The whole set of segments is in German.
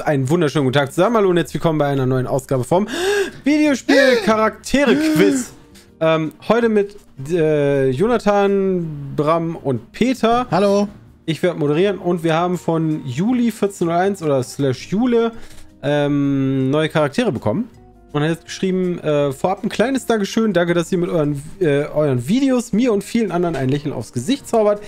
Einen wunderschönen guten Tag zusammen, hallo und herzlich willkommen bei einer neuen Ausgabe vom Videospiel-Charaktere-Quiz. Heute mit Jonathan, Bram und Peter. Hallo. Ich werde moderieren und wir haben von Juli 1401 oder /Jule neue Charaktere bekommen. Und er hat geschrieben, vorab ein kleines Dankeschön. Danke, dass ihr mit euren Videos mir und vielen anderen ein Lächeln aufs Gesicht zaubert.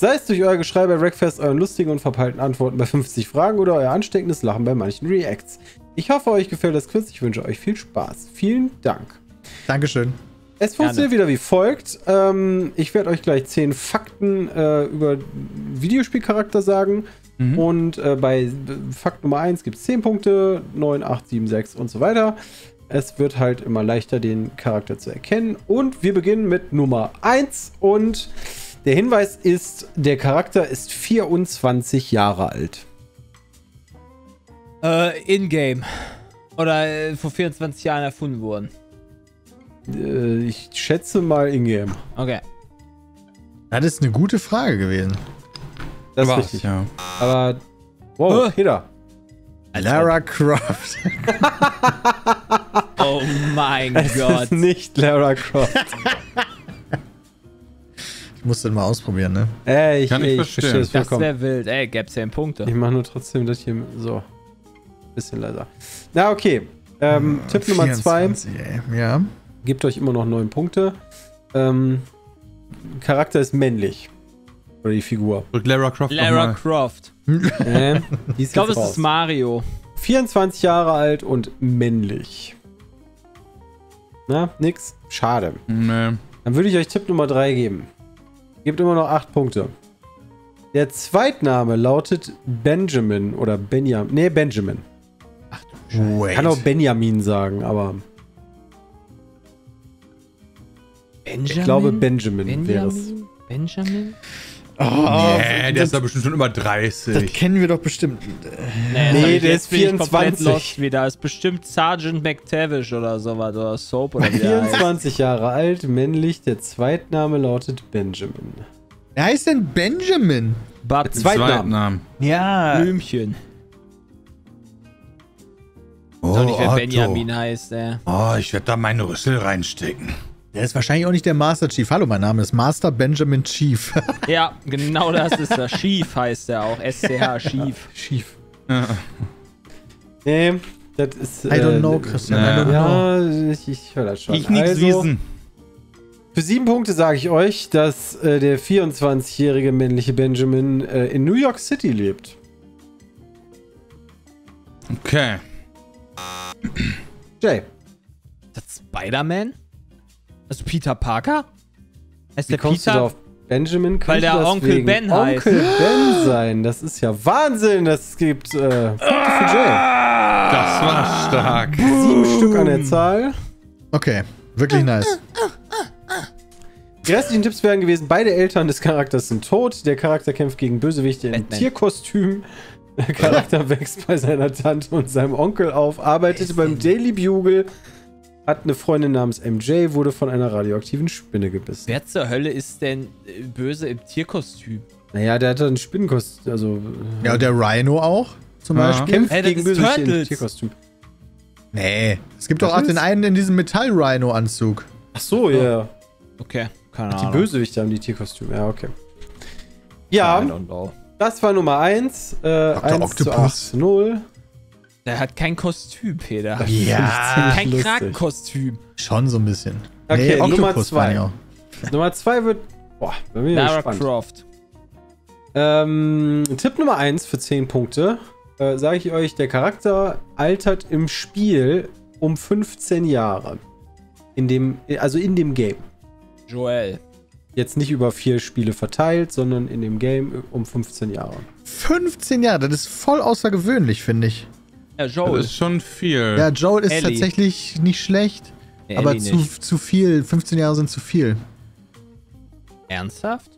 Sei es durch euer Geschrei bei Wreckfest, euren lustigen und verpeilten Antworten bei 50 Fragen oder euer ansteckendes Lachen bei manchen Reacts. Ich hoffe, euch gefällt das Quiz. Ich wünsche euch viel Spaß. Vielen Dank. Dankeschön. Es funktioniert wieder wie folgt. Ich werde euch gleich 10 Fakten über Videospielcharakter sagen. Mhm. Und bei Fakt Nummer 1 gibt es 10 Punkte, 9, 8, 7, 6 und so weiter. Es wird halt immer leichter, den Charakter zu erkennen. Und wir beginnen mit Nummer 1. Und der Hinweis ist, der Charakter ist 24 Jahre alt. In-game. Oder vor 24 Jahren erfunden worden. Ich schätze mal in-game. Okay. Das ist eine gute Frage gewesen. Das ist richtig. Ja. Aber, wow, Peter. Lara Croft. Oh mein Gott. Das ist nicht Lara Croft. Ich muss das mal ausprobieren, ne? Ey, ich verstehe das vollkommen. Das wäre wild. Ey, gäb's 10 Punkte. Ich mache nur trotzdem das hier so. Bisschen leiser. Na, okay. Tipp Nummer 2. Ja. Gebt euch immer noch 9 Punkte. Charakter ist männlich. Oder die Figur. Und Lara Croft. Lara Croft. Ich glaube, es ist Mario. 24 Jahre alt und männlich. Na, nix? Schade. Nee. Dann würde ich euch Tipp Nummer 3 geben. Gebt immer noch 8 Punkte. Der Zweitname lautet Benjamin oder Benjamin. Nee, Benjamin. Ach du Scheiße. Kann auch Benjamin sagen, aber... Benjamin? Ich glaube, Benjamin wäre es. Benjamin? Oh, nee, der ist da bestimmt schon über 30. Das kennen wir doch bestimmt. Nee, der ist 24. Wieder. Ist bestimmt Sergeant McTavish oder sowas. Oder Soap oder wie 24 Jahre alt, männlich. Der Zweitname lautet Benjamin. Wer heißt denn Benjamin? Der Zweitname. Ja. Blümchen. Oh, soll nicht, wer Benjamin heißt, ey. Oh, ich werde da meinen Rüssel reinstecken. Der ist wahrscheinlich auch nicht der Master Chief. Hallo, mein Name ist Master Benjamin Chief. Ja, genau das ist er. Chief heißt er auch. SCH, Chief. Chief. Nee, das ist... I don't know, Christian. Ja, ich höre das schon. Ich nichts wissen. Für 7 Punkte sage ich euch, dass der 24-jährige männliche Benjamin in New York City lebt. Okay. Jay. Ist das Spider-Man? Also Peter Parker? Heißt der Peter? Wie kommst du da auf Benjamin? Weil der Onkel Ben heißt. Onkel Ben sein, das ist ja Wahnsinn. Das gibt Punkte für Jay. Das war stark. 7 Stück an der Zahl. Okay, wirklich nice. Die restlichen Tipps wären gewesen, beide Eltern des Charakters sind tot. Der Charakter kämpft gegen Bösewichte in Tierkostüm. Der Charakter wächst bei seiner Tante und seinem Onkel auf, arbeitet beim Daily Bugle. Hat eine Freundin namens MJ, wurde von einer radioaktiven Spinne gebissen. Wer zur Hölle ist denn böse im Tierkostüm? Naja, der hat ein Spinnenkostüm, also... Ja, und der Rhino auch, zum Beispiel. Kämpft gegen böse im Tierkostüm. Nee, es gibt doch auch den einen in diesem Metall-Rhino-Anzug. Ach so, ja. Yeah. Okay, keine Ahnung. Die Bösewichte haben die Tierkostüme, ja, okay. Ja, das war Nummer 1. 1 zu 8, 0. Der hat kein Kostüm, Peter. Ja, kein Krakenkostüm. Schon so ein bisschen. Okay, nee, Nummer 2. Nummer 2 wird... Boah, bin ich Lara Croft. Tipp Nummer 1 für 10 Punkte. Sage ich euch, der Charakter altert im Spiel um 15 Jahre. In dem Game. Joel. Jetzt nicht über 4 Spiele verteilt, sondern in dem Game um 15 Jahre. 15 Jahre, das ist voll außergewöhnlich, finde ich. Ja, Joel. Das ist schon viel. Ja, Joel ist tatsächlich nicht schlecht, nee, aber zu viel. 15 Jahre sind zu viel. Ernsthaft?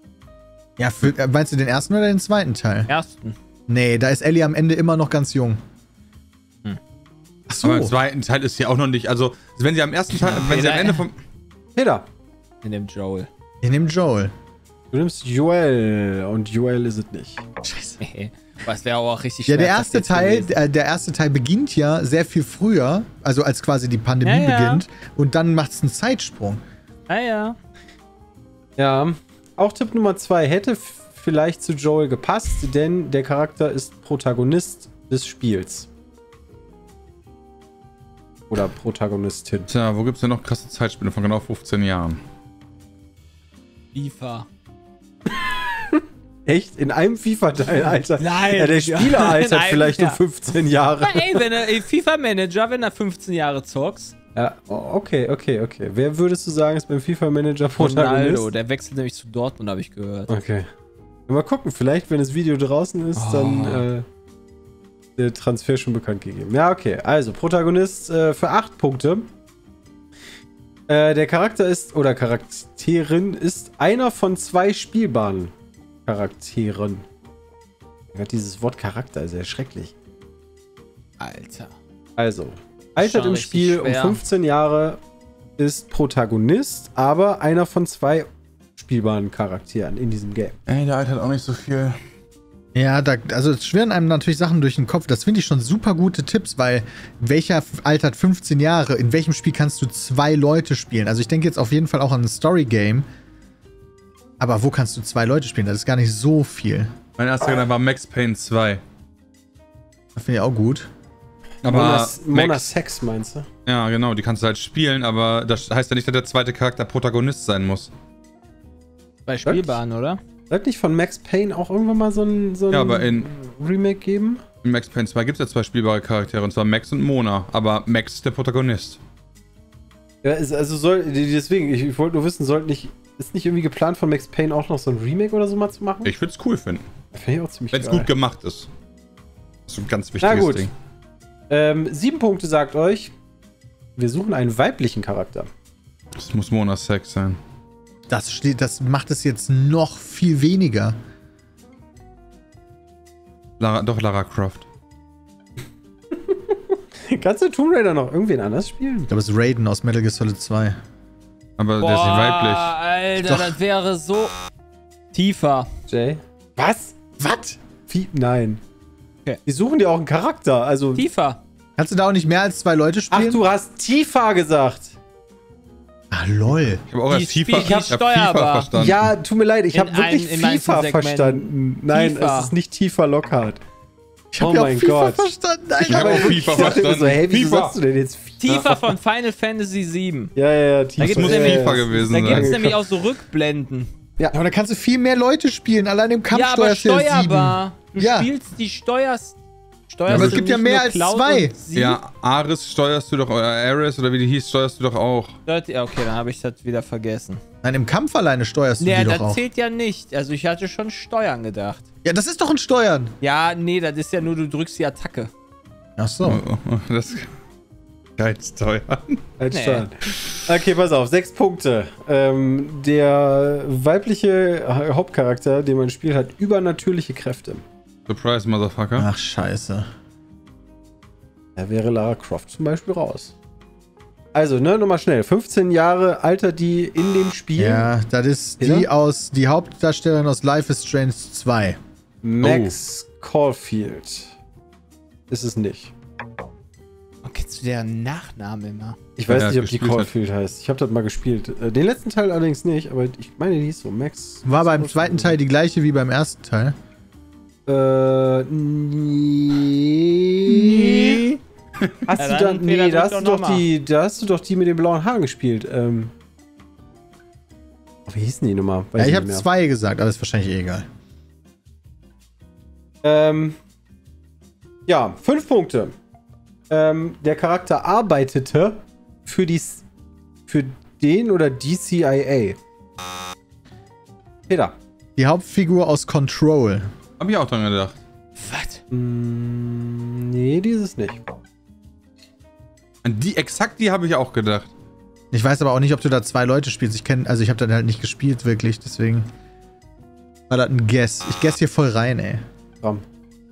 Ja, meinst du den ersten oder den zweiten Teil? Ersten. Nee, da ist Ellie am Ende immer noch ganz jung. Hm. Achso. Aber im zweiten Teil ist sie auch noch nicht, also wenn sie am ersten Teil, wenn sie am Ende vom... Peter. Ihr nehmt Joel. Ihr nehmt Joel. Du nimmst Joel und Joel ist es nicht. Scheiße. Aber es wäre auch richtig schwer. Ja, der erste Teil beginnt ja sehr viel früher, also als quasi die Pandemie beginnt. Und dann macht es einen Zeitsprung. Ja, auch Tipp Nummer 2 hätte vielleicht zu Joel gepasst, denn der Charakter ist Protagonist des Spiels. Oder Protagonistin. Tja, wo gibt es denn noch krasse Zeitspiele von genau 15 Jahren? FIFA. Echt? In einem FIFA-Teil, Alter? Nein. Ja, der Spieler altert vielleicht nur 15 Jahre. Aber ey, wenn er FIFA-Manager, wenn er 15 Jahre zockst. Ja, okay. Wer würdest du sagen, ist beim FIFA-Manager Protagonist? Ronaldo, der wechselt nämlich zu Dortmund, habe ich gehört. Okay. Mal gucken, vielleicht, wenn das Video draußen ist, dann der Transfer schon bekannt gegeben. Ja, okay. Also, Protagonist für 8 Punkte. Der Charakter ist, oder Charakterin, ist einer von 2 spielbaren Charakteren. Dieses Wort Charakter ist ja schrecklich. Alter. Also, altert im Spiel um 15 Jahre, ist Protagonist, aber einer von 2 spielbaren Charakteren in diesem Game. Ey, der altert auch nicht so viel. Ja, also es schwirren einem natürlich Sachen durch den Kopf. Das finde ich schon super gute Tipps, weil welcher altert 15 Jahre? In welchem Spiel kannst du 2 Leute spielen? Also ich denke jetzt auf jeden Fall auch an ein Story-Game. Aber wo kannst du 2 Leute spielen? Das ist gar nicht so viel. Mein erster Gedanke war Max Payne 2. Das finde ich auch gut. Aber Mona Sax meinst du? Ja, genau, die kannst du halt spielen, aber das heißt ja nicht, dass der zweite Charakter Protagonist sein muss. Bei Spielbahn, oder? Sollte nicht von Max Payne auch irgendwann mal so ein ja, aber in Remake geben? In Max Payne 2 gibt es ja 2 spielbare Charaktere, und zwar Max und Mona, aber Max ist der Protagonist. Ja, also deswegen, ich wollte nur wissen, ist nicht irgendwie geplant, von Max Payne auch noch so ein Remake oder so mal zu machen? Ich würde es cool finden. Finde ich auch ziemlich geil. Wenn es gut gemacht ist. Das ist ein ganz wichtiges Ding. 7 Punkte sagt euch, wir suchen einen weiblichen Charakter. Das muss Mona Sax sein. Das macht es jetzt noch viel weniger. Lara Croft. Kannst du Tomb Raider noch irgendwen anders spielen? Ich glaube, es ist Raiden aus Metal Gear Solid 2. Aber der ist nicht weiblich. Alter, das wäre so tiefer. Jay? Was? Nein. Okay. Wir suchen dir auch einen Charakter. Also Tifa. Kannst du da auch nicht mehr als 2 Leute spielen? Ach, du hast Tifa gesagt. Ah, lol. Ich habe auch erst FIFA verstanden. Ja, tut mir leid, ich habe wirklich FIFA verstanden. Nein, es ist nicht Tifa Lockhart. Ich habe auch FIFA verstanden. Ich habe auch FIFA verstanden. So, hey, wie sagst du denn jetzt FIFA? Tifa von Final Fantasy 7. Ja, Tifa. Das muss FIFA gewesen sein. Da gibt es nämlich auch so Rückblenden. Ja, aber da kannst du viel mehr Leute spielen. Allein im Kampf steuerst du 7. Du spielst die steuerst ja, aber es gibt ja mehr als 2. Ja, Aerith steuerst du doch, oder Aerith, oder wie die hieß, steuerst du doch auch. Ja, okay, dann habe ich das wieder vergessen. Nein, im Kampf alleine steuerst du die doch auch. Das zählt ja nicht. Also ich hatte schon Steuern gedacht. Ja, das ist doch ein Steuern. Ja, nee, das ist ja nur, du drückst die Attacke. Ach so. Das als Steuern. Okay, pass auf, 6 Punkte. Der weibliche Hauptcharakter, den man spielt, hat übernatürliche Kräfte. Surprise, Motherfucker. Ach, scheiße. Da wäre Lara Croft zum Beispiel raus. Also, ne, nochmal schnell. 15 Jahre altert die in dem Spiel. Ja, das ist die Hauptdarstellerin aus Life is Strange 2. Max Caulfield. Ist es nicht. Warum kennst du deren Nachnamen immer? Ich weiß nicht, ob die Caulfield heißt. Ich habe das mal gespielt. Den letzten Teil allerdings nicht, aber ich meine, die hieß so Max. War beim zweiten Teil die gleiche wie beim ersten Teil? Nee. Da hast du doch die mit den blauen Haaren gespielt. Wie hießen die Nummer? Ja, ich habe 2 gesagt, aber ist wahrscheinlich egal. 5 Punkte. Der Charakter arbeitete für den oder die CIA. Peter. Die Hauptfigur aus Control. Hab ich auch dran gedacht. Was? Nee, dieses nicht. An die, exakt die habe ich auch gedacht. Ich weiß aber auch nicht, ob du da 2 Leute spielst. Ich habe dann halt nicht gespielt, wirklich. Deswegen war das ein Guess. Ich guess hier voll rein, ey.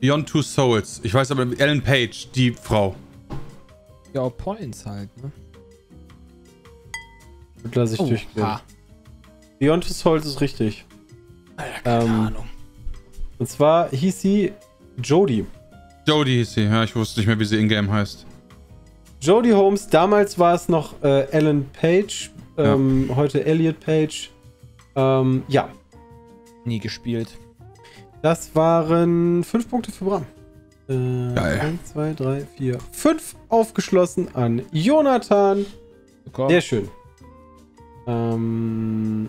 Beyond Two Souls. Ich weiß aber, Ellen Page, die Frau. Ja, auch Points halt, ne? Das lasse ich durchgehen. Beyond Two Souls ist richtig. Alter, keine Ahnung. Und zwar hieß sie Jodie. Jodie hieß sie, ja, ich wusste nicht mehr, wie sie in-game heißt. Jodie Holmes, damals war es noch Ellen Page, ja. Heute Elliot Page. Ja. Nie gespielt. Das waren 5 Punkte für Bram. 1, 2, 3, 4, 5 aufgeschlossen an Jonathan. Komm. Sehr schön.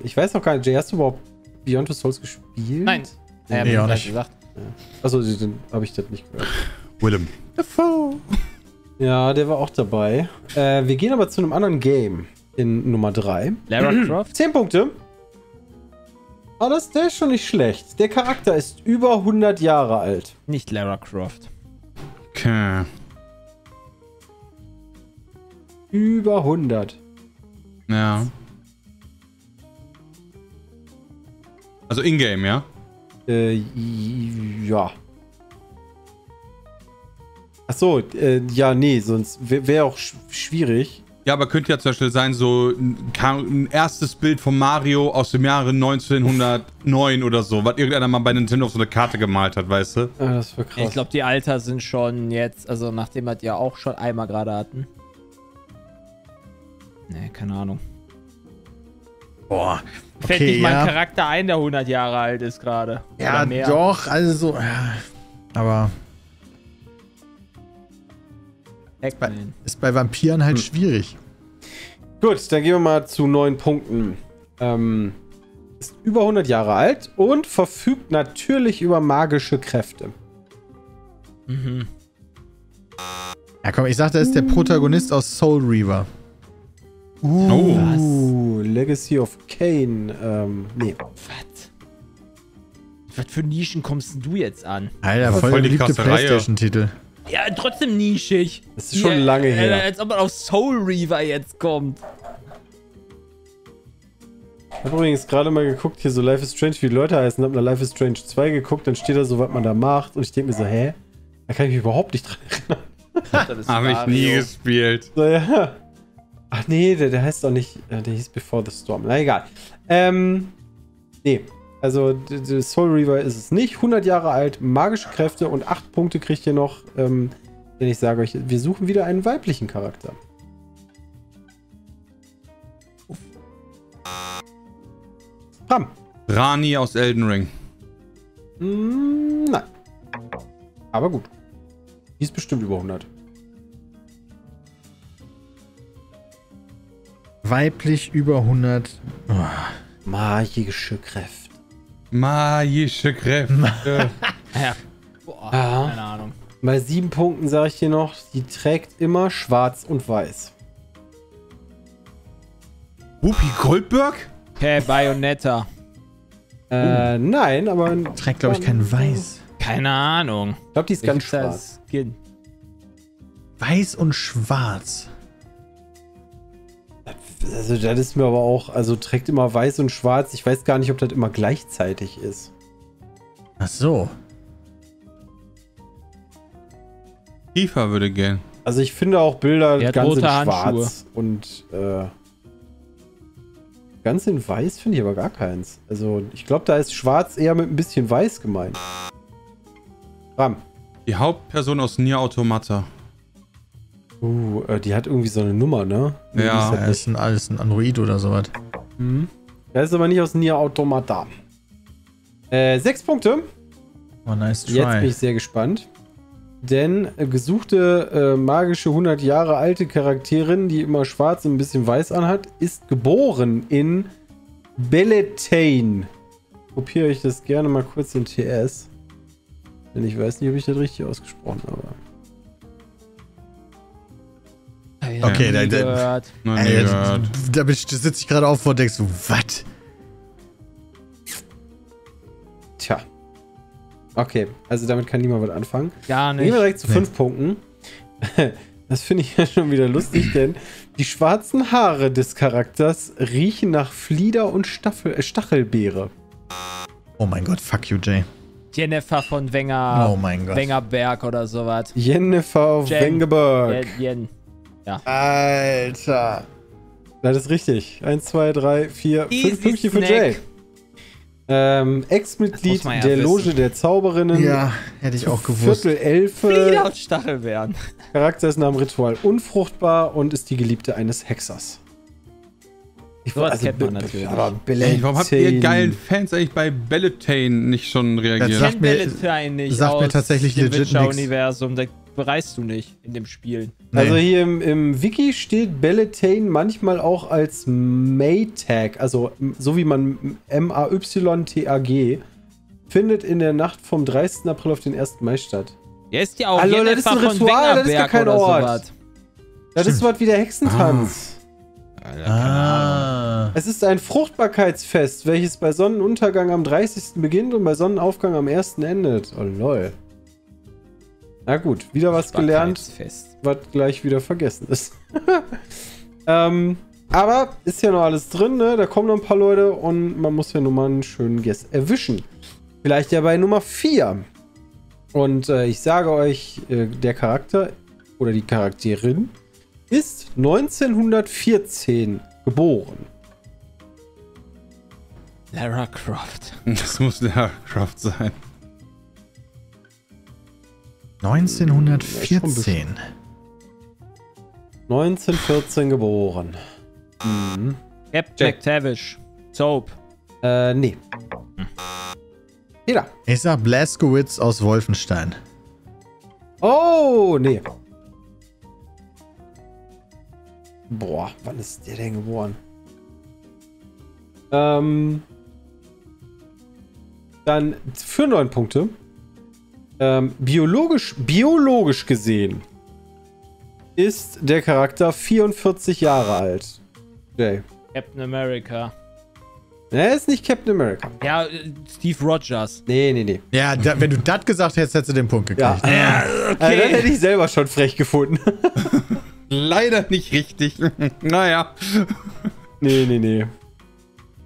Ich weiß noch gar nicht, Jay, hast du überhaupt Beyond Two Souls gespielt? Nein. Naja, nee, auch nicht gesagt. Ja. Achso, dann habe ich das nicht gehört. Willem. Ja, der war auch dabei. Wir gehen aber zu einem anderen Game in Nummer 3. Lara Croft. 10 Punkte. Ah, der ist schon nicht schlecht. Der Charakter ist über 100 Jahre alt. Nicht Lara Croft. Okay. Über 100. Ja. Also in-game, ja? Ja. Achso, ja, nee, sonst wäre auch schwierig. Ja, aber könnte ja zum Beispiel sein, so ein erstes Bild von Mario aus dem Jahre 1909 oder so, was irgendeiner mal bei Nintendo auf so eine Karte gemalt hat, weißt du? Ah, das war krass. Ich glaube, die Alter sind schon jetzt, also nachdem wir die ja auch schon einmal gerade hatten. Nee, keine Ahnung. Boah. Okay, fällt nicht mein Charakter ein, der 100 Jahre alt ist gerade. Ja, doch, also so. Aber... Ist bei Vampiren halt schwierig. Gut, dann gehen wir mal zu 9 Punkten. Ist über 100 Jahre alt und verfügt natürlich über magische Kräfte. Mhm. Ja komm, ich sag, das ist der Protagonist aus Soul Reaver. Was? Legacy of Kain. Nee. Was? Was für Nischen kommst denn du jetzt an? Alter, voll die krasse PlayStation-Titel. Ja, trotzdem nischig. Das ist schon lange her. Als ob man auf Soul Reaver jetzt kommt. Ich habe übrigens gerade mal geguckt, hier so Life is Strange, wie die Leute heißen. Hab nach Life is Strange 2 geguckt, dann steht da so, was man da macht. Und ich denke mir so, hä? Da kann ich mich überhaupt nicht dran erinnern. Habe ich nie gespielt. So, ja. Ach nee, der heißt doch nicht, der hieß Before the Storm. Na egal. Nee. Also Soul Reaver ist es nicht. 100 Jahre alt, magische Kräfte und 8 Punkte kriegt ihr noch, wenn ich sage euch, wir suchen wieder einen weiblichen Charakter. Bram. Rani aus Elden Ring. Nein. Aber gut. Die ist bestimmt über 100. Weiblich über 100. Oh. Magische Kräfte. Magische Kräfte. Ja. Boah, ja. Keine Ahnung. Bei 7 Punkten sage ich dir noch, die trägt immer schwarz und weiß. Whoopi Goldberg? Okay, Bayonetta. Nein, aber... Trägt, glaube ich, kein Weiß. Keine Ahnung. Ich glaube, die ist ganz schwarz. Weiß und schwarz. Also das ist mir aber auch, also trägt immer weiß und schwarz. Ich weiß gar nicht, ob das immer gleichzeitig ist. Ach so. Tiefer würde gehen. Also ich finde auch Bilder ganz in schwarz und ganz in weiß finde ich aber gar keins. Also ich glaube, da ist schwarz eher mit ein bisschen weiß gemeint. Bram. Die Hauptperson aus Nier Automata. Die hat irgendwie so eine Nummer, ne? Ja, das ist alles ein Android oder sowas. Mhm. Das ist aber nicht aus Nier Automata. 6 Punkte. Oh, nice try. Jetzt bin ich sehr gespannt. Denn gesuchte magische 100 Jahre alte Charakterin, die immer schwarz und ein bisschen weiß anhat, ist geboren in Beltane. Kopiere ich das gerne mal kurz in TS. Denn ich weiß nicht, ob ich das richtig ausgesprochen habe. Okay, da sitze ich gerade auf und denkst du, was? Tja. Okay, also damit kann niemand was anfangen. Gar nicht. Gehen wir direkt zu 5 Punkten. Das finde ich ja schon wieder lustig, denn die schwarzen Haare des Charakters riechen nach Flieder und Stachelbeere. Oh mein Gott, fuck you, Jay. Jennifer von Wengerberg oder sowas. Jennifer Wengerberg. Ja. Alter. Das ist richtig. 1, 2, 3, 4, 5 Pünktchen für Jay. Ex-Mitglied der wissen. Loge der Zauberinnen. Ja, hätte ich auch gewusst. Viertelelfe. Flieder und Stachelbeeren. Charakter ist nach dem Ritual unfruchtbar und ist die Geliebte eines Hexers. So was also kennt man natürlich. Aber ey, warum habt ihr geilen Fans eigentlich bei Beltane nicht schon reagiert? Das sagt mir nicht. Sagt mir tatsächlich legit nichts. Universum, da bereist du nicht in dem Spiel. Nee. Also hier im Wiki steht Beltane manchmal auch als Maytag, also so wie man M-A-Y-T-A-G, findet in der Nacht vom 30. April auf den 1. Mai statt. Ja, ist ja auch also, das ist ein Ritual, das ist ja kein Ort. Sowas. Das ist was wie der Hexentanz. Ah. Es ist ein Fruchtbarkeitsfest, welches bei Sonnenuntergang am 30. beginnt und bei Sonnenaufgang am 1. endet. Oh lol. Na gut, wieder was gelernt, was gleich wieder vergessen ist. Aber ist ja noch alles drin, ne? Da kommen noch ein paar Leute und man muss ja nur mal einen schönen Guess erwischen. Vielleicht ja bei Nummer 4. Und ich sage euch, der Charakter oder die Charakterin ist 1914 geboren. Lara Croft. Das muss Lara Croft sein. 1914. 1914 geboren. Mhm. Captain McTavish. Soap. Nee. Jeder. Ich sag Blazkowicz aus Wolfenstein. Oh, nee. Boah, wann ist der denn geboren? Dann für 9 Punkte. Biologisch gesehen ist der Charakter 44 Jahre alt. Jay. Captain America. Er ist nicht Captain America. Ja, Steve Rogers. Nee, nee, nee. Ja, da, wenn du das gesagt hättest, hättest du den Punkt gekriegt. Ja, ja okay. Also, das hätte ich selber schon frech gefunden. Leider nicht richtig. Naja. Nee, nee, nee.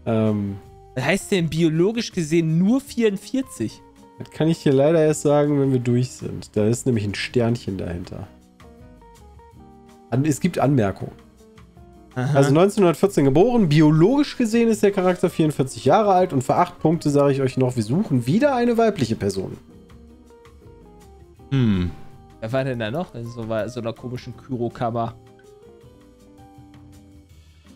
Was heißt denn biologisch gesehen nur 44? Das kann ich dir leider erst sagen, wenn wir durch sind. Da ist nämlich ein Sternchen dahinter. Es gibt Anmerkungen. Aha. Also 1914 geboren. Biologisch gesehen ist der Charakter 44 Jahre alt. Und für 8 Punkte sage ich euch noch, wir suchen wieder eine weibliche Person. Hm. Wer war denn da noch in so einer komischen Kyrokammer?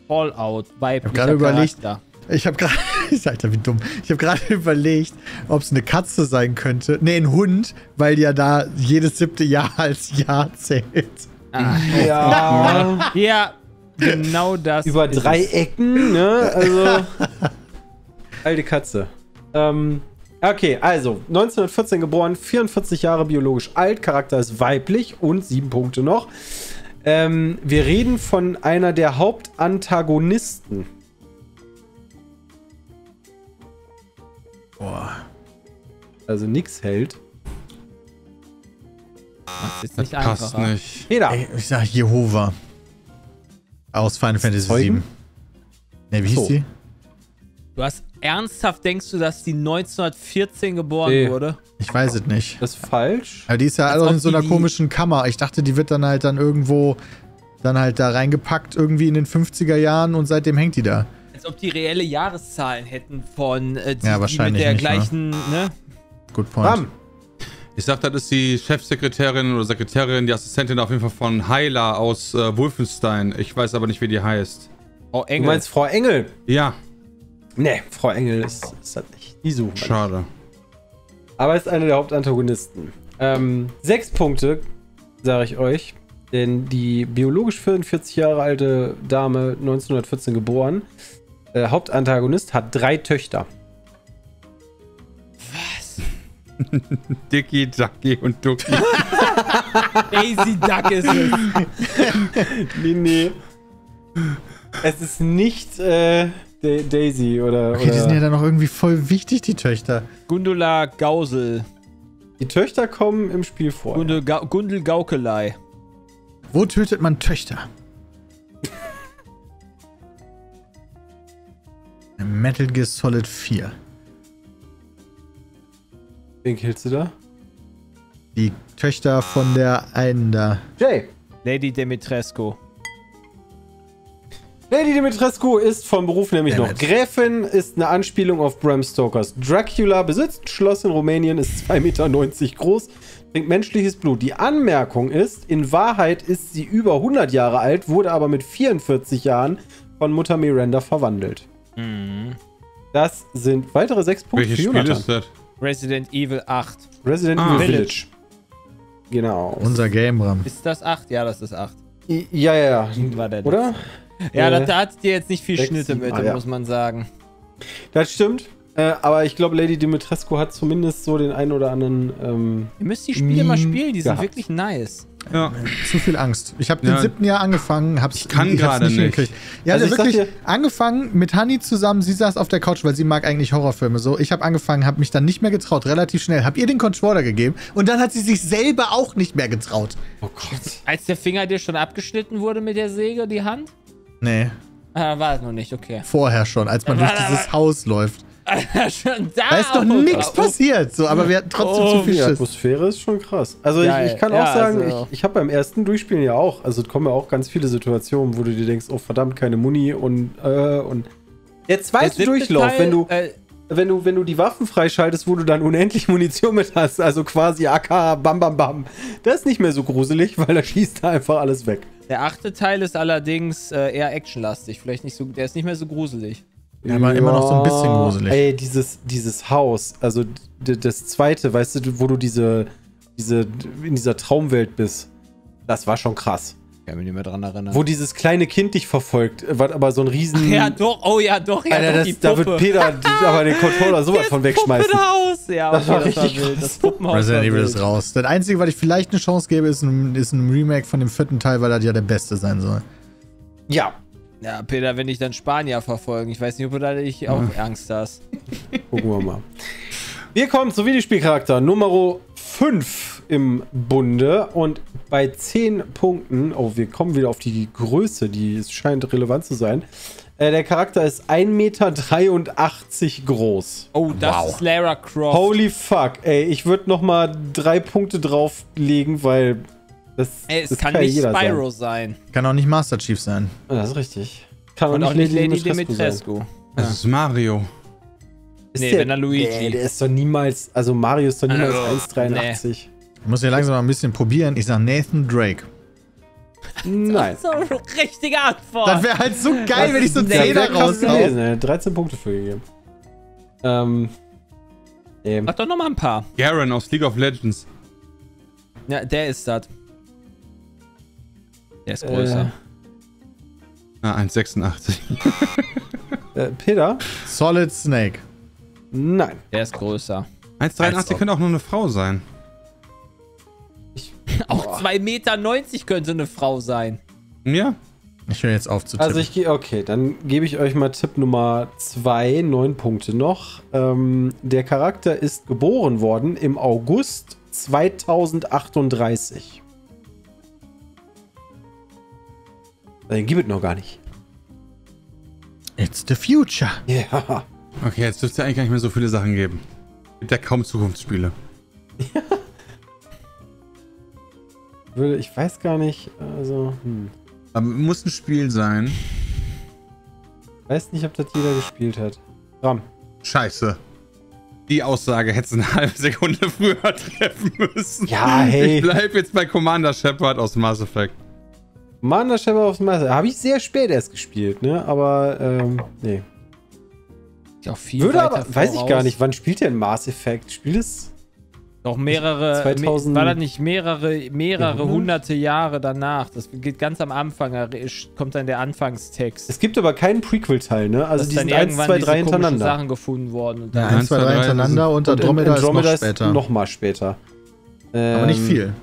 Fallout, weiblicher Charakter. Ich habe gerade überlegt, Alter, wie dumm. Ich habe gerade überlegt, ob es eine Katze sein könnte. Ne, ein Hund, weil ja da jedes 7. Jahr als Jahr zählt. Ah, ja. Ja, genau das. Über 3 Ecken, ne? Also, alte Katze. Okay, also 1914 geboren, 44 Jahre biologisch alt, Charakter ist weiblich und 7 Punkte noch. Wir reden von einer der Hauptantagonisten. Boah. Also nix hält. Das passt nicht. Ey, ich sag Jehova. Aus Final Fantasy 7. Ne, wie hieß die? Du hast ernsthaft denkst du, dass die 1914 geboren wurde? Ich weiß es nicht. Das ist falsch. Aber die ist ja also in so einer komischen Kammer. Ich dachte, die wird dann halt irgendwo da reingepackt irgendwie in den 50er Jahren und seitdem hängt die da. Als ob die reelle Jahreszahlen hätten von ja, wahrscheinlich mit der nicht, gleichen, ne? Good point. Bam. Ich sag, das ist die Chefsekretärin oder Sekretärin, die Assistentin auf jeden Fall von Hyla aus Wolfenstein. Ich weiß aber nicht, wie die heißt. Frau Engel. Du meinst Frau Engel? Ja. Ne, Frau Engel ist das nicht. Die suchen. Schade. Aber ist einer der Hauptantagonisten. 6 Punkte, sage ich euch. Denn die biologisch 44 Jahre alte Dame, 1914 geboren, Hauptantagonist, hat 3 Töchter. Was? Dicky, Ducky und Ducky. Daisy Duck ist es. Nee, nee. Es ist nicht... Daisy oder... Okay, die sind ja dann noch irgendwie voll wichtig, die Töchter. Gundula Gausel. Die Töchter kommen im Spiel vor. Gundel Gaukelei. Wo tötet man Töchter? Metal Gear Solid 4. Wen killst du da? Die Töchter von der einen da. Jay. Lady Dimitrescu. Lady Dimitrescu ist vom Beruf nämlich noch Gräfin, ist eine Anspielung auf Bram Stokers Dracula, besitzt ein Schloss in Rumänien, ist 2,90 Meter groß, trinkt menschliches Blut. Die Anmerkung ist, in Wahrheit ist sie über 100 Jahre alt, wurde aber mit 44 Jahren von Mutter Miranda verwandelt. Mhm. Das sind weitere 6 Punkte. Welches Spiel ist das? Resident Evil 8. Resident Evil Village. Genau. Unser Game Ram. Ist das 8? Ja, das ist 8. Ja, ja, ja. Oder? Ja, da hat dir jetzt nicht viel Schnitte mit, muss man sagen. Das stimmt. Aber ich glaube, Lady Dimitrescu hat zumindest so den einen oder anderen. Ihr müsst die Spiele mal spielen, die sind wirklich nice. Ja. Zu viel Angst. Ich habe den 7. Jahr angefangen, hab's nicht hingekriegt. Ja, also ich wirklich angefangen mit Honey zusammen, sie saß auf der Couch, weil sie mag eigentlich Horrorfilme so. Ich habe angefangen, habe mich dann nicht mehr getraut, relativ schnell. Hab ihr den Controller gegeben und dann hat sie sich selber auch nicht mehr getraut. Oh Gott. Als der Finger dir schon abgeschnitten wurde mit der Säge, die Hand? Nee. Ah, war es noch nicht, okay. Vorher schon, als man durch dieses Haus läuft. Schon da, da ist doch nichts passiert, so, aber wir hatten trotzdem zu viel Schiss. Die Atmosphäre ist schon krass. Also ich kann auch sagen, also ich habe beim ersten Durchspielen ja auch, also es kommen ja auch ganz viele Situationen, wo du dir denkst, oh verdammt, keine Muni und der zweite Durchlauf, wenn du die Waffen freischaltest, wo du dann unendlich Munition mit hast, also quasi AK, bam, bam, bam, das ist nicht mehr so gruselig, weil da schießt da einfach alles weg. Der 8. Teil ist allerdings eher actionlastig, vielleicht nicht so, der ist nicht mehr so gruselig. Ja, aber immer noch so ein bisschen gruselig. Ey, dieses Haus, also das zweite, weißt du, wo du in dieser Traumwelt bist, das war schon krass. Ich kann mich nicht mehr dran erinnern. Wo dieses kleine Kind dich verfolgt, war aber so ein riesen... Ach ja, doch, oh ja, doch, ja, Alter, doch, die Puppe. Da wird Peter aber den Controller sowas von wegschmeißen. Ja, okay, das war richtig krass. Das Puppenhaus Resident Evil ist raus. Das Einzige, was ich vielleicht eine Chance gebe, ist ein Remake von dem 4. Teil, weil das ja der beste sein soll. Ja. Ja, Peter, wenn ich dann Spanier verfolgen. Ich weiß nicht, ob du da nicht auch Angst hast. Gucken wir mal. Wir kommen zu Videospielcharakter Nummer 5 im Bunde. Und bei 10 Punkten, oh, wir kommen wieder auf die Größe, die scheint relevant zu sein. Der Charakter ist 1,83 Meter groß. Oh, das ist Lara Croft. Holy fuck, ey. Ich würde nochmal 3 Punkte drauflegen, weil... es kann nicht Spyro sein. Kann auch nicht Master Chief sein. Ja, das ist richtig. Kann auch nicht Lady Dimitrescu. Das ist Mario. Nee, wenn er Luigi. Nee, der ist doch niemals, also Mario ist doch niemals 1,83. Nee. Ich muss ja langsam mal ein bisschen probieren. Ich sag Nathan Drake. Nein. Das ist so eine richtige Antwort. Das wäre halt so geil, wenn ich so 10er raushaue. 13 Punkte für gegeben. Mach doch nochmal ein paar. Garen aus League of Legends. Ja, der ist das. Der ist größer. 1,86. Peter? Solid Snake. Nein. Der ist größer. 1,83 könnte auch nur eine Frau sein. Auch 2,90 Meter könnte eine Frau sein. Ja. Ich höre jetzt auf zu tippen. Also ich gehe, okay, dann gebe ich euch mal Tipp Nummer 2, 9 Punkte noch. Der Charakter ist geboren worden im August 2038. Den gibt es noch gar nicht. It's the future. Ja. Yeah. Okay, jetzt dürfte es ja eigentlich gar nicht mehr so viele Sachen geben. Es gibt ja kaum Zukunftsspiele. Ja. Ich weiß gar nicht, also... Aber muss ein Spiel sein. Ich weiß nicht, ob das jeder gespielt hat. Ram. Scheiße. Die Aussage hätte es eine halbe Sekunde früher treffen müssen. Ja, hey. Ich bleib jetzt bei Commander Shepard aus Mass Effect. Commander Shepard aus Mass Effect. Habe ich sehr spät erst gespielt, ne? Aber, nee. Ist auch viel weiter aber, weiß ich gar nicht, wann spielt der Mass Effect? Spielt es... Noch mehrere, war das nicht mehrere hunderte Jahre danach? Das geht ganz am Anfang, da kommt dann der Anfangstext. Es gibt aber keinen Prequel-Teil, ne? Also die sind 1, 2, 3 hintereinander. Sachen gefunden worden. Und dann 1, 2, 3 hintereinander und Andromeda ist nochmal später. Aber nicht viel.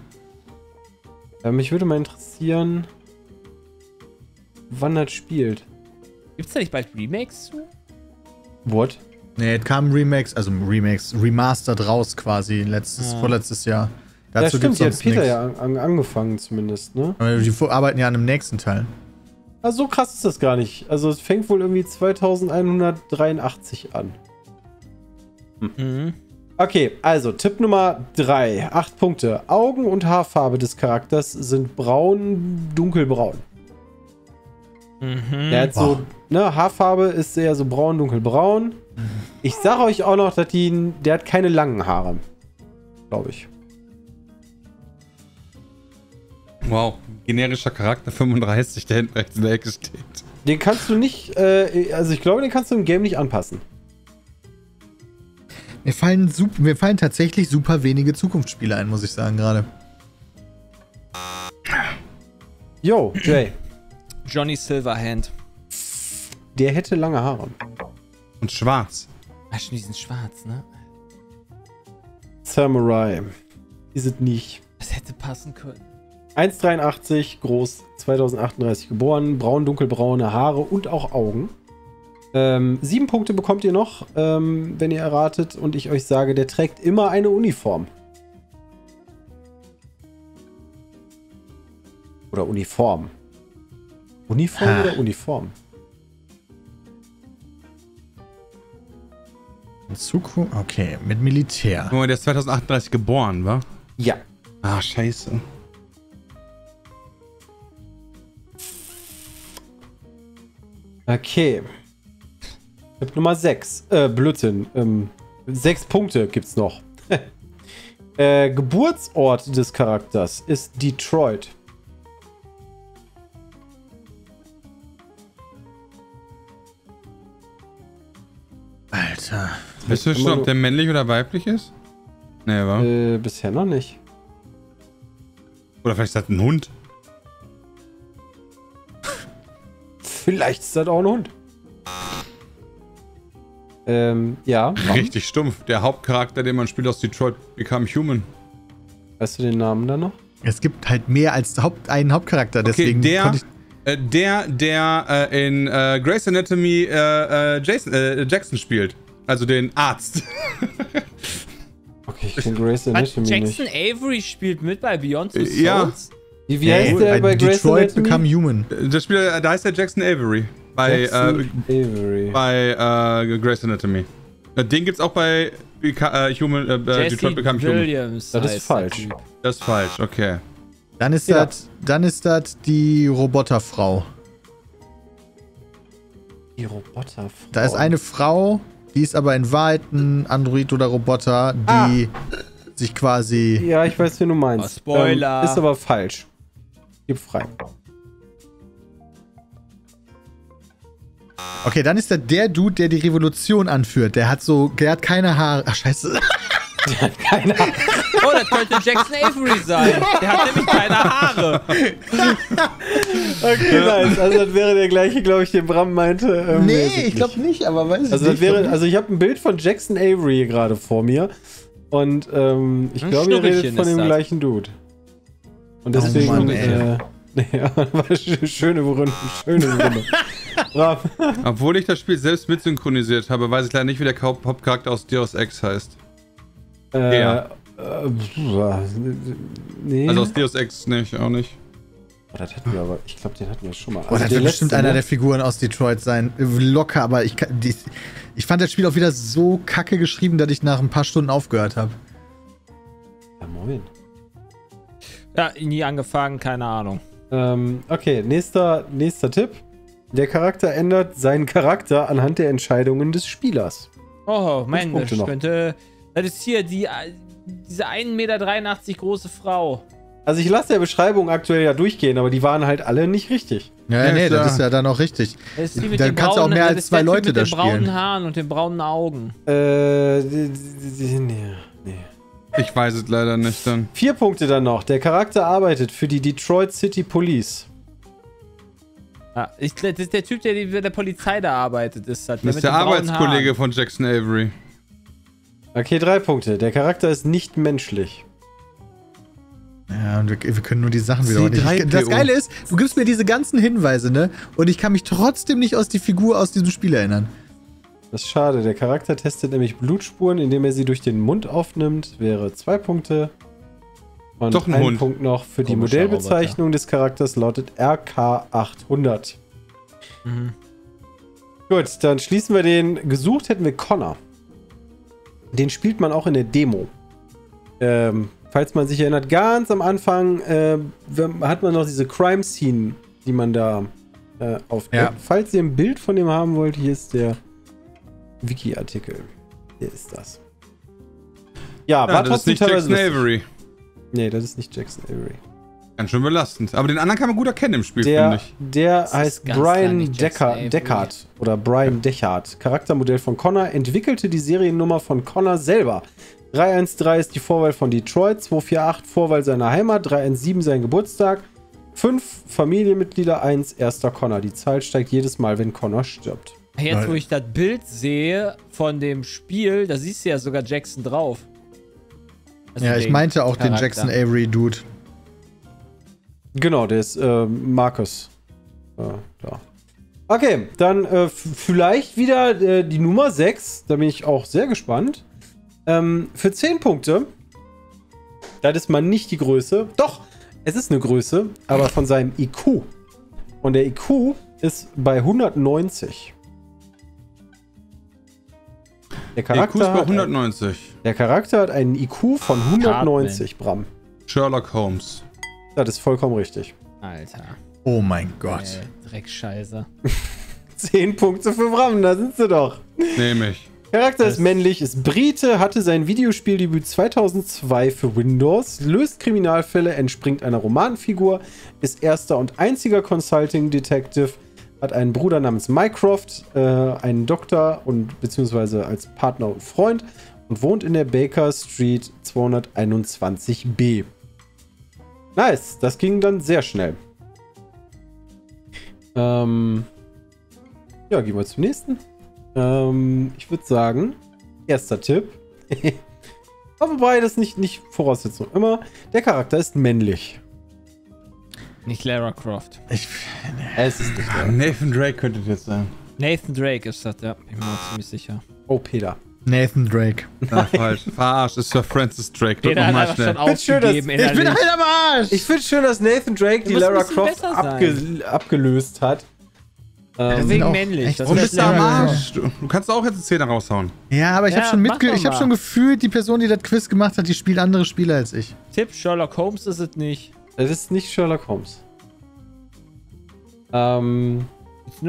Mich würde mal interessieren, wann das spielt. Gibt es da nicht bald Remakes zu? What? Nee, es kamen Remakes, also Remastered raus quasi, vorletztes Jahr. Dazu gibt's sonst nichts. Peter ja angefangen zumindest, ne? Aber die arbeiten ja an dem nächsten Teil. Also so krass ist das gar nicht. Also es fängt wohl irgendwie 2183 an. Mhm. Okay, also Tipp Nummer 3, 8 Punkte. Augen und Haarfarbe des Charakters sind braun, dunkelbraun. Mhm. Der hat so, ne, Haarfarbe ist eher so braun, dunkelbraun. Mhm. Ich sag euch auch noch, dass der hat keine langen Haare. Glaube ich. Wow, generischer Charakter 35, der hinten rechts in der Ecke steht. Den kannst du nicht, also ich glaube, den kannst du im Game nicht anpassen. Mir fallen tatsächlich super wenige Zukunftsspiele ein, muss ich sagen, gerade. Yo, Jay. Johnny Silverhand. Der hätte lange Haare. Und schwarz. Ach, schon diesen schwarz, ne? Samurai. Ist es nicht. Das hätte passen können. 1,83 groß, 2038 geboren, braun, dunkelbraune Haare und auch Augen. 7 Punkte bekommt ihr noch, wenn ihr erratet. Und ich euch sage, der trägt immer eine Uniform. Oder Uniform. Uniform oder Uniform? Okay, mit Militär. Oh, der ist 2038 geboren, wa? Ja. Ah, scheiße. Okay. Tipp Nummer 6. Blödsinn. 6 Punkte gibt's noch. Geburtsort des Charakters ist Detroit. Alter. Weißt du schon, ob der männlich oder weiblich ist? Nee, wa? Bisher noch nicht. Oder vielleicht ist das ein Hund. Vielleicht ist das auch ein Hund. Ja. Richtig stumpf. Der Hauptcharakter, den man spielt aus Detroit Become Human. Weißt du den Namen da noch? Es gibt halt mehr als einen Hauptcharakter, deswegen konnte ich... Der in Grey's Anatomy Jackson spielt. Also den Arzt. Okay, ich kenne Grey's Anatomy Jackson nicht. Avery spielt mit bei Beyond Two Souls? Ja. Wie heißt der bei Grey's Anatomy? Detroit Become Human. Da heißt der Jackson Avery. Bei Grey's Anatomy. Den gibt's auch bei Detroit Become Williams Human. Das ist falsch. Das ist falsch, okay. Dann ist das die Roboterfrau. Die Roboterfrau? Da ist eine Frau, die ist aber in Wahrheit ein Android oder Roboter, die sich quasi... Ja, ich weiß, wen du meinst. Oh, Spoiler. Ist aber falsch. Gib frei. Okay, dann ist das der Dude, der die Revolution anführt. Der hat keine Haare. Ach, scheiße. Der hat keine Haare. Oh, das könnte Jackson Avery sein. Der hat nämlich keine Haare. Okay, nice. Also das wäre der gleiche, glaube ich, den Bram meinte. Nee, ich glaube nicht, aber weiß ich nicht. Also ich habe ein Bild von Jackson Avery gerade vor mir. Und ich glaube, ihr redet von dem gleichen Dude. Und deswegen... Mann, ja, war schöne Runde. Schöne Runde. Bram. Obwohl ich das Spiel selbst mitsynchronisiert habe, weiß ich leider nicht, wie der Hauptcharakter aus Deus Ex heißt. Nee. Also aus Deus Ex nicht, auch nicht. Oh, das hatten wir aber, ich glaube, den hatten wir schon mal. Also das wird bestimmt einer der Figuren aus Detroit sein. Locker, aber ich fand das Spiel auch wieder so kacke geschrieben, dass ich nach ein paar Stunden aufgehört habe. Ja, moin. Ja, nie angefangen, keine Ahnung. Okay, nächster Tipp. Der Charakter ändert seinen Charakter anhand der Entscheidungen des Spielers. Oh, mein, das könnte... Das ist hier diese 1,83 Meter große Frau. Also ich lasse der Beschreibung aktuell ja durchgehen, aber die waren halt alle nicht richtig. Ja, nee, das ist ja dann auch richtig. Dann kannst du auch mehr als 2 Leute da spielen. Mit den braunen Haaren und den braunen Augen. Nee. Ich weiß es leider nicht dann. 4 Punkte dann noch. Der Charakter arbeitet für die Detroit City Police. Ah, das ist der Typ, der bei der Polizei da arbeitet. Das ist der Arbeitskollege von Jackson Avery. Okay, 3 Punkte. Der Charakter ist nicht menschlich. Ja, und wir können nur die Sachen wieder nicht. Das Geile ist, du gibst mir diese ganzen Hinweise, ne? Und ich kann mich trotzdem nicht aus die Figur aus diesem Spiel erinnern. Das ist schade. Der Charakter testet nämlich Blutspuren, indem er sie durch den Mund aufnimmt. Wäre 2 Punkte. Und doch ein Punkt noch für die Modellbezeichnung des Charakters lautet RK800. Mhm. Gut, dann schließen wir den. Gesucht hätten wir Connor. Den spielt man auch in der Demo. Falls man sich erinnert, ganz am Anfang hat man noch diese Crime-Scene, die man da aufdeckt. Ja. Falls ihr ein Bild von dem haben wollt, hier ist der Wiki-Artikel. Hier ist das. Ja, ja, das ist nicht Jackson Avery. Nee, das ist nicht Jackson Avery. Ganz schön belastend. Aber den anderen kann man gut erkennen im Spiel, finde ich. Der heißt Brian Deckard oder Brian Deckard. Charaktermodell von Connor. Entwickelte die Seriennummer von Connor selber. 313 ist die Vorwahl von Detroit. 248 Vorwahl seiner Heimat. 317 sein Geburtstag. 5 Familienmitglieder, 1 erster Connor. Die Zahl steigt jedes Mal, wenn Connor stirbt. Jetzt, wo ich das Bild sehe von dem Spiel, da siehst du ja sogar Jackson drauf. Also ja, ich meinte auch den Jackson Avery Dude. Genau, der ist Marcus. Da. Okay, dann vielleicht wieder die Nummer 6. Da bin ich auch sehr gespannt. Für 10 Punkte. Das ist mal nicht die Größe. Doch, es ist eine Größe, aber von seinem IQ. Und der IQ ist bei 190. Der Charakter IQ ist bei 190. Der Charakter hat einen IQ von 190, Bram. Sherlock Holmes. Das ist vollkommen richtig. Alter. Oh mein Gott. Dreckscheiße. 10 Punkte für Bram, da sind sie doch. Nehme ich. Charakter ist männlich, ist Brite, hatte sein Videospieldebüt 2002 für Windows, löst Kriminalfälle, entspringt einer Romanfigur, ist erster und einziger Consulting Detective, hat einen Bruder namens Mycroft, einen Doktor und beziehungsweise als Partner und Freund und wohnt in der Baker Street 221b. Nice, das ging dann sehr schnell. Ja, gehen wir zum nächsten. Ich würde sagen, erster Tipp. Aber wobei, das ist nicht Voraussetzung immer. Der Charakter ist männlich. Nicht Lara Croft. Es ist nicht Lara. Nathan Drake könnte das jetzt sein. Nathan Drake ist das, ja. Ich bin mir ziemlich sicher. Oh, Peter. Nathan Drake. Ach, falsch. Verarscht, ist Sir Francis Drake. Ich finde schön, dass Nathan Drake die Lara Croft abgelöst hat. Deswegen männlich. Warum bist du am Arsch? Du kannst auch jetzt einen Zehner raushauen. Ja, aber ich habe schon gefühlt, die Person, die das Quiz gemacht hat, die spielt andere Spiele als ich. Tipp, Sherlock Holmes ist es nicht. Es ist nicht Sherlock Holmes. Ist nur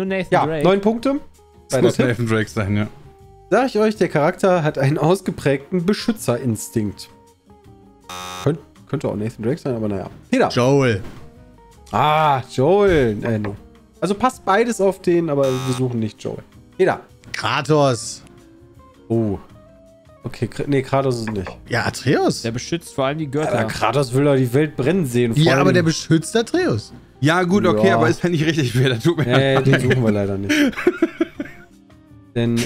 Nathan Drake. Ja, 9 Punkte. Das muss Nathan Drake sein, ja. Sag ich euch, der Charakter hat einen ausgeprägten Beschützerinstinkt. Könnte auch Nathan Drake sein, aber naja. Peter. Joel. Ah, Joel. Also passt beides auf den, aber wir suchen nicht Joel. Peter. Kratos. Oh. Okay, nee, Kratos ist nicht. Ja, Atreus. Der beschützt vor allem die Götter. Aber Kratos will doch die Welt brennen sehen. Ja, aber der beschützt Atreus. Ja, gut, okay, aber ist ja nicht richtig schwer. Nee, den suchen wir leider nicht. Denn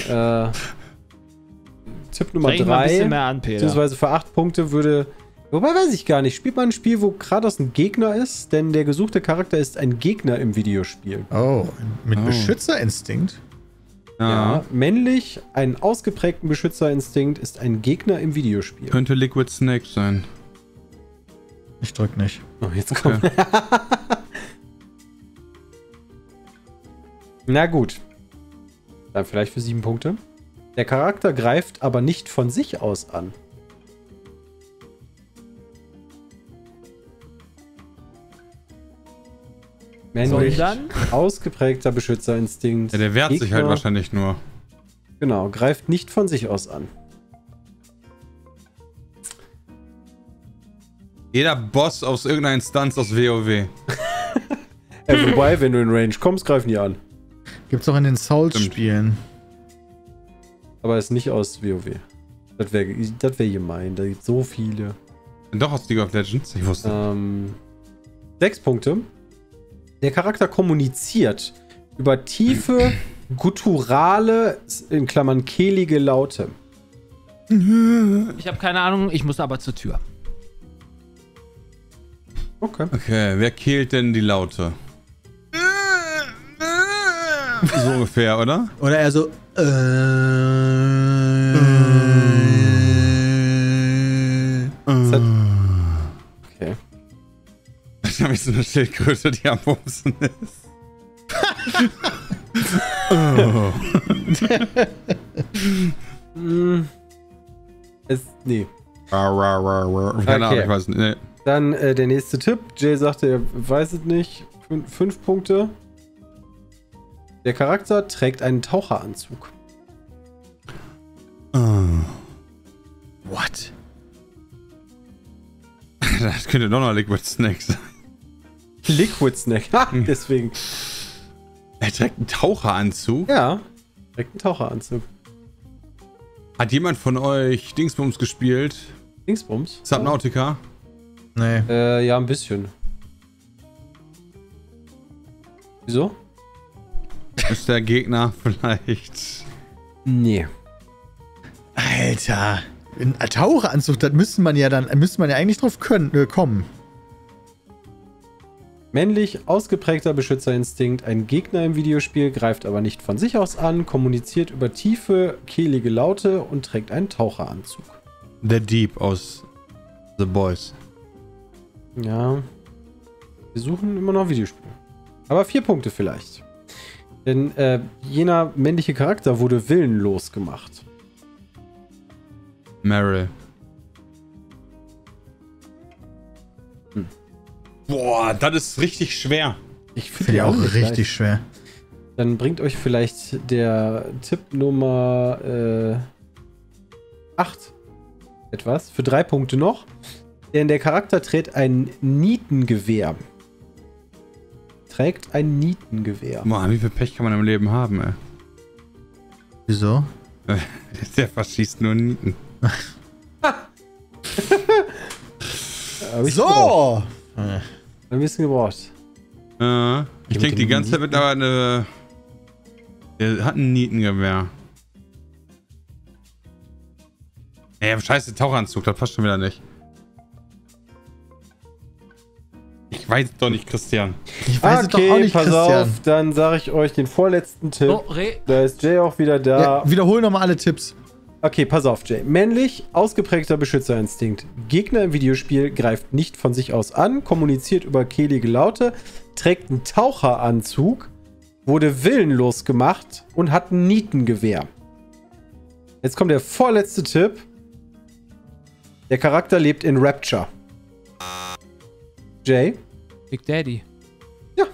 Tipp Nummer 3, beziehungsweise für 8 Punkte würde... Wobei weiß ich gar nicht, spielt man ein Spiel, wo Kratos ein Gegner ist? Denn der gesuchte Charakter ist ein Gegner im Videospiel. Oh, mit Beschützerinstinkt? Ja, männlich, einen ausgeprägten Beschützerinstinkt, ist ein Gegner im Videospiel. Könnte Liquid Snake sein. Ich drück nicht. Oh, jetzt kommt... Okay. Na gut. Dann vielleicht für 7 Punkte. Der Charakter greift aber nicht von sich aus an. Männlich, ausgeprägter Beschützerinstinkt. Ja, der wehrt sich halt wahrscheinlich nur. Genau, greift nicht von sich aus an. Jeder Boss aus irgendeiner Instanz aus WoW. Wobei, wenn du in Range kommst, greifen die an. Gibt's auch in den Souls-Spielen. Aber ist nicht aus WoW. Das wäre gemein. Da gibt es so viele. Doch aus League of Legends. Ich wusste. 6 Punkte. Der Charakter kommuniziert über tiefe, gutturale, in Klammern kehlige Laute. Ich habe keine Ahnung. Ich muss aber zur Tür. Okay. Okay. Wer kehlt denn die Laute? So ungefähr, oder? Oder eher so. Okay. Vielleicht habe ich so eine Schildkröte, die am Bumsen ist. Nee. Keine Ahnung, ich weiß nicht. Nee. Dann der nächste Tipp. Jay sagte, er weiß es nicht. 5 Punkte. Der Charakter trägt einen Taucheranzug. What? Das könnte doch noch Liquid Snack sein. Liquid Snack, deswegen. Er trägt einen Taucheranzug? Ja, trägt einen Taucheranzug. Hat jemand von euch Dingsbums gespielt? Dingsbums? Subnautica? Nee. Ja, ein bisschen. Wieso? Ist der Gegner vielleicht? Nee. Alter, ein Taucheranzug, das müsste man ja eigentlich drauf kommen. Männlich, ausgeprägter Beschützerinstinkt, ein Gegner im Videospiel, greift aber nicht von sich aus an, kommuniziert über tiefe, kehlige Laute und trägt einen Taucheranzug. The Deep aus The Boys. Ja, wir suchen immer noch Videospiele. Aber 4 Punkte vielleicht. Denn jener männliche Charakter wurde willenlos gemacht. Meryl. Boah, das ist richtig schwer. Ich finde die auch richtig leicht. Schwer. Dann bringt euch vielleicht der Tipp Nummer 8 etwas. Für 3 Punkte noch. Denn der Charakter trägt ein Nietengewehr. Trägt ein Nietengewehr. Boah, wie viel Pech kann man im Leben haben, ey? Wieso? Der verschießt nur Nieten. So! Ein bisschen gebraucht. Ich denke die ganze Zeit mittlerweile. Der hat ein Nietengewehr. Naja, scheiße, Taucheranzug, das passt schon wieder nicht. Ich weiß es doch nicht, Christian. Ich weiß es doch auch nicht, Christian. Pass auf, dann sage ich euch den vorletzten Tipp. Oh, da ist Jay auch wieder da. Ja, wiederhol nochmal alle Tipps. Okay, pass auf, Jay. Männlich, ausgeprägter Beschützerinstinkt. Gegner im Videospiel greift nicht von sich aus an, kommuniziert über kehlige Laute, trägt einen Taucheranzug, wurde willenlos gemacht und hat ein Nietengewehr. Jetzt kommt der vorletzte Tipp. Der Charakter lebt in Rapture. Jay? Big Daddy. Ja.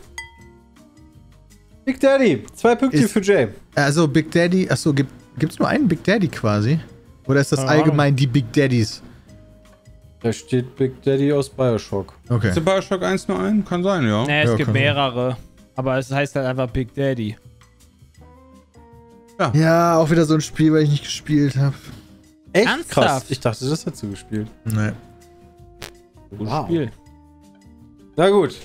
Big Daddy. 2 Punkte für Jay. Also Big Daddy, achso, gibt's nur einen Big Daddy quasi? Oder ist das allgemein die Big Daddies? Da steht Big Daddy aus Bioshock. Okay. Ist in Bioshock 1 nur einen? Kann sein, ja. Nee, es gibt mehrere. Sein. Aber es heißt halt einfach Big Daddy. Ja. Ja, auch wieder so ein Spiel, weil ich nicht gespielt habe. Echt? Ernsthaft? Krass. Ich dachte, das hättest du gespielt. Nee. Gutes Spiel. Na gut.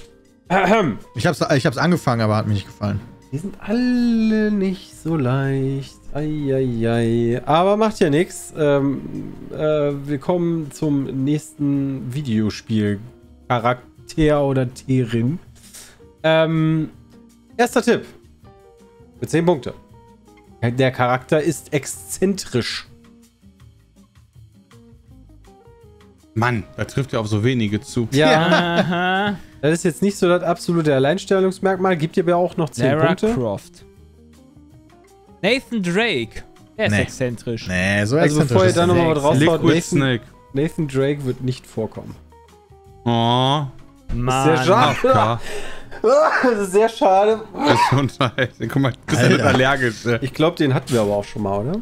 Ich hab's angefangen, aber hat mir nicht gefallen. Die sind alle nicht so leicht. Eieiei. Aber macht ja nichts. Wir kommen zum nächsten Videospiel-Charakter oder Tierin. Erster Tipp. Für 10 Punkte. Der Charakter ist exzentrisch. Mann, da trifft ja auf so wenige zu. Ja. Das ist jetzt nicht so das absolute Alleinstellungsmerkmal. Gibt dir aber auch noch 10 Punkte. Lara Croft. Nathan Drake. Der ist exzentrisch. Nee, so exzentrisch. Also bevor ihr da nochmal was raushaut, Nathan Drake wird nicht vorkommen. Oh. Mann. Sehr schade. Das ist sehr schade. Gesundheit. Guck mal, du bist ja allergisch. Ich glaube, den hatten wir aber auch schon mal, oder?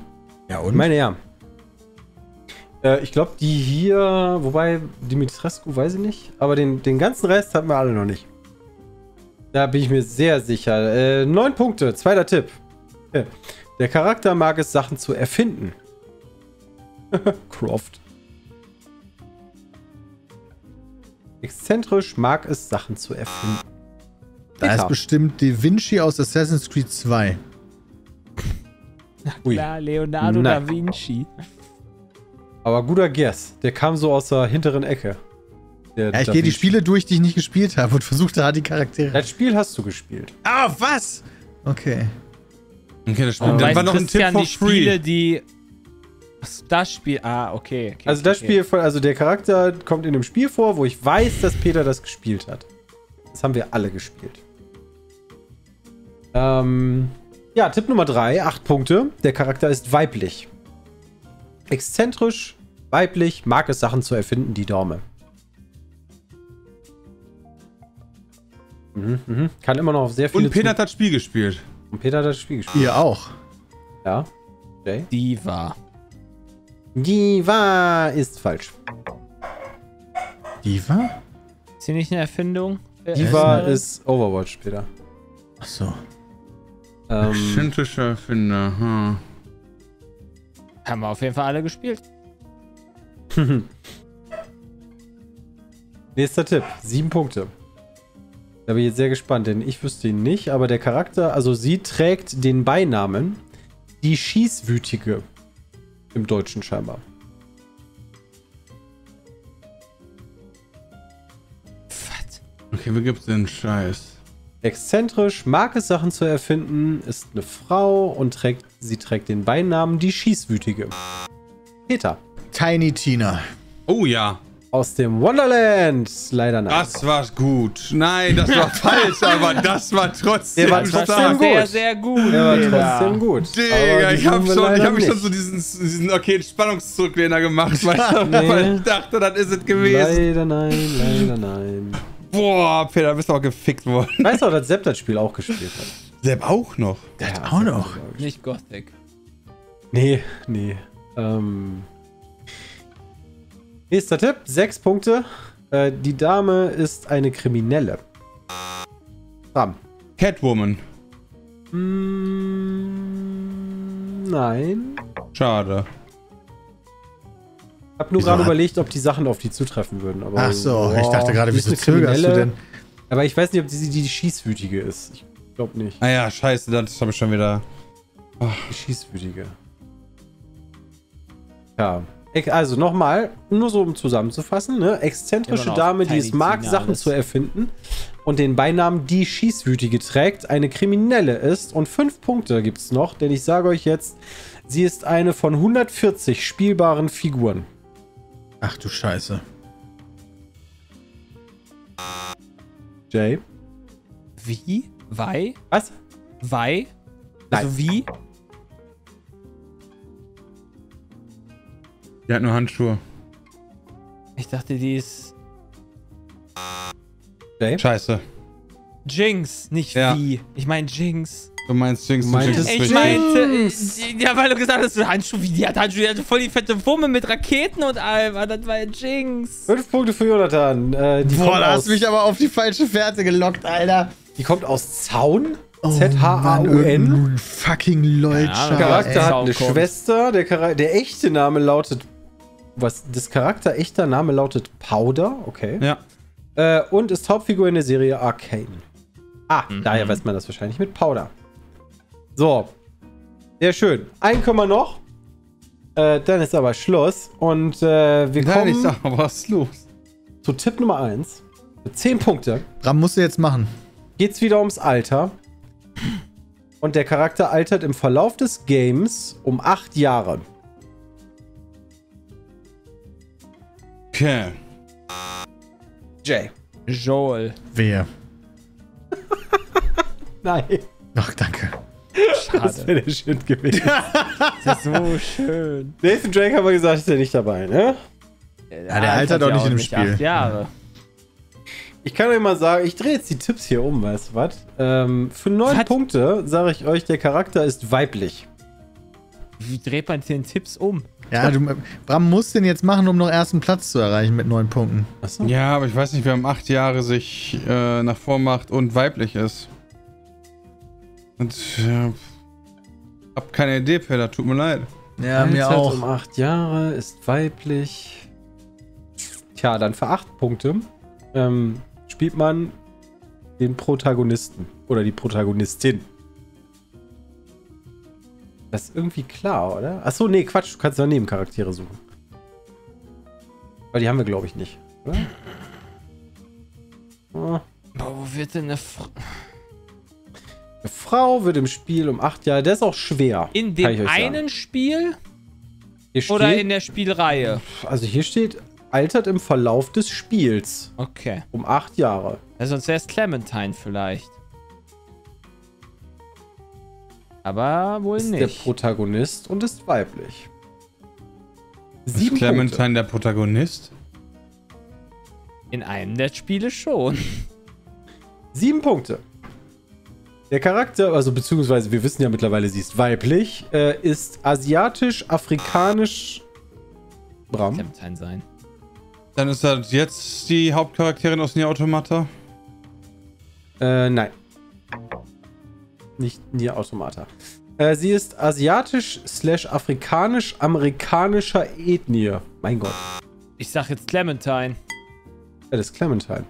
Ja, und? Ich meine, ja. Ich glaube, die hier, wobei Dimitrescu, weiß ich nicht, aber den ganzen Rest hatten wir alle noch nicht. Da bin ich mir sehr sicher. 9 Punkte, zweiter Tipp. Der Charakter mag es, Sachen zu erfinden. Croft. Exzentrisch mag es, Sachen zu erfinden. Da ist bestimmt Da Vinci aus Assassin's Creed 2. Ui. Klar, Leonardo da Vinci. Aber guter Guess. Der kam so aus der hinteren Ecke. Ja, ich gehe die Spiele durch, die ich nicht gespielt habe und versuche da die Charaktere. Das Spiel hast du gespielt. Ah, was? Okay. Okay, das Spiel. Oh, dann war noch ein Tipp for free. Spiele, die das Spiel. Ah, okay. Also das Spiel, also der Charakter kommt in dem Spiel vor, wo ich weiß, dass Peter das gespielt hat. Das haben wir alle gespielt. Ja, Tipp Nummer 3, 8 Punkte. Der Charakter ist weiblich. Exzentrisch, weiblich, mag es Sachen zu erfinden, die Dame. Kann immer noch auf sehr viele. Und Peter hat das Spiel gespielt. Und Peter hat das Spiel gespielt. Ihr auch. Ja. Jay? Diva. Diva ist falsch. Diva? Ist sie nicht eine Erfindung? Diva ist Overwatch, Peter. Ach so. Schintischer Erfinder. Hm. Haben wir auf jeden Fall alle gespielt. Nächster Tipp. 7 Punkte. Da bin ich jetzt sehr gespannt, denn ich wüsste ihn nicht, aber der Charakter, also sie trägt den Beinamen die Schießwütige. Im Deutschen scheinbar. Was? Okay, wie gibt's denn Scheiß? Exzentrisch, mag es Sachen zu erfinden, ist eine Frau und trägt den Beinamen die Schießwütige. Peter. Tiny Tina. Oh ja. Aus dem Wonderland. Leider nein. Das war gut. Nein, das war falsch, aber das war trotzdem gut. Der war trotzdem gut. Sehr, sehr gut. Der war trotzdem gut. Digga, ich hab mich schon so diesen okay, Spannungszurücklehner gemacht, weil ich dachte, das ist es gewesen. Leider nein, leider nein. Boah, Peter, bist du auch gefickt worden. Weißt du auch, dass Sepp das Spiel auch gespielt hat? Sepp auch noch? Das ja, auch noch. Nicht Gothic. Nee, nee. Nächster Tipp, 6 Punkte. Die Dame ist eine Kriminelle. Bam. Catwoman. Nein. Schade. Ich habe nur gerade überlegt, ob die Sachen auf die zutreffen würden. Aber ach so, boah, ich dachte gerade, wieso zögerst du denn? Aber ich weiß nicht, ob sie die Schießwütige ist. Ich glaube nicht. Ah ja, scheiße, das habe ich schon wieder... Oh. Die Schießwütige. Ja. Also nochmal, nur so um zusammenzufassen, ne? Exzentrische Dame, die es mag, Sachen zu erfinden und den Beinamen die Schießwütige trägt, eine Kriminelle ist und 5 Punkte gibt es noch, denn ich sage euch jetzt, sie ist eine von 140 spielbaren Figuren. Ach du Scheiße. Jay? Wie? Wei? Was? Wei? Nein. Also wie? Die hat nur Handschuhe. Ich dachte, die ist... Okay. Scheiße. Jinx, nicht wie. Ich meine Jinx. Du meinst Jinx. Du meinst Jinx. Ich meinte... Ja, weil du gesagt hast, du Handschuhe. Wie, die hat Handschuhe. Die hatte voll die fette Wumme mit Raketen und allem. Das war ja Jinx. 5 Punkte für Jonathan. Boah, da hast du mich aber auf die falsche Fährte gelockt, Alter. Die kommt aus Zaun? Z-H-A-U-N. Fucking Leute. Der Charakter hat eine Schwester. Der echte Name lautet... Was? Das Charakter echter Name lautet Powder. Okay. Ja. Und ist Hauptfigur in der Serie Arcane. Ah, daher weiß man das wahrscheinlich mit Powder. So. Sehr schön. 1 Komma noch. Dann ist aber Schluss. Und wir kommen... Ich sag mal, was ist los? Zu Tipp Nummer 1. 10 Punkte. Ram musst du jetzt machen. Geht's wieder ums Alter. Und der Charakter altert im Verlauf des Games um 8 Jahre. Okay. Jay. Joel. Wer? Nein. Ach, danke. Schade. Das wäre der Shit gewesen. Das ist so schön. Nathan Drake haben wir gesagt, ist ja nicht dabei, ne? Ja, der altert doch nicht in dem Spiel. 8 Jahre. Ich kann euch mal sagen, ich drehe jetzt die Tipps hier um, weißt du was? Für 9 Punkte sage ich euch, der Charakter ist weiblich. Wie dreht man den Tipps um? Ja, Bram muss den jetzt machen, um noch ersten Platz zu erreichen mit 9 Punkten. Achso. Ja, aber ich weiß nicht, wer um 8 Jahre sich nach vorn macht und weiblich ist. Und hab keine Idee, Peter, tut mir leid. Ja, mir Zeit auch. Um 8 Jahre ist weiblich. Tja, dann für 8 Punkte. Spielt man den Protagonisten oder die Protagonistin. Das ist irgendwie klar, oder? Achso, nee, Quatsch, du kannst ja Nebencharaktere suchen. Aber die haben wir, glaube ich, nicht, oder? Oh. Boah, wo wird denn eine Frau? Eine Frau wird im Spiel um 8 Jahre, der ist auch schwer. In dem einen Spiel? Oder in der Spielreihe? Also hier steht... altert im Verlauf des Spiels. Okay. Um 8 Jahre. Ja, sonst wäre es Clementine vielleicht. Aber wohl ist nicht. Ist der Protagonist und ist weiblich. 7 Punkte. Ist Clementine der Protagonist? In einem der Spiele schon. 7 Punkte. Der Charakter, also beziehungsweise wir wissen ja mittlerweile, sie ist weiblich, ist asiatisch, afrikanisch. Bram. Captain sein. Dann ist das jetzt die Hauptcharakterin aus Nier Automata? Nein. Nicht Nier Automata. Sie ist asiatisch / afrikanisch amerikanischer Ethnie. Mein Gott. Ich sag jetzt Clementine. Das ist Clementine.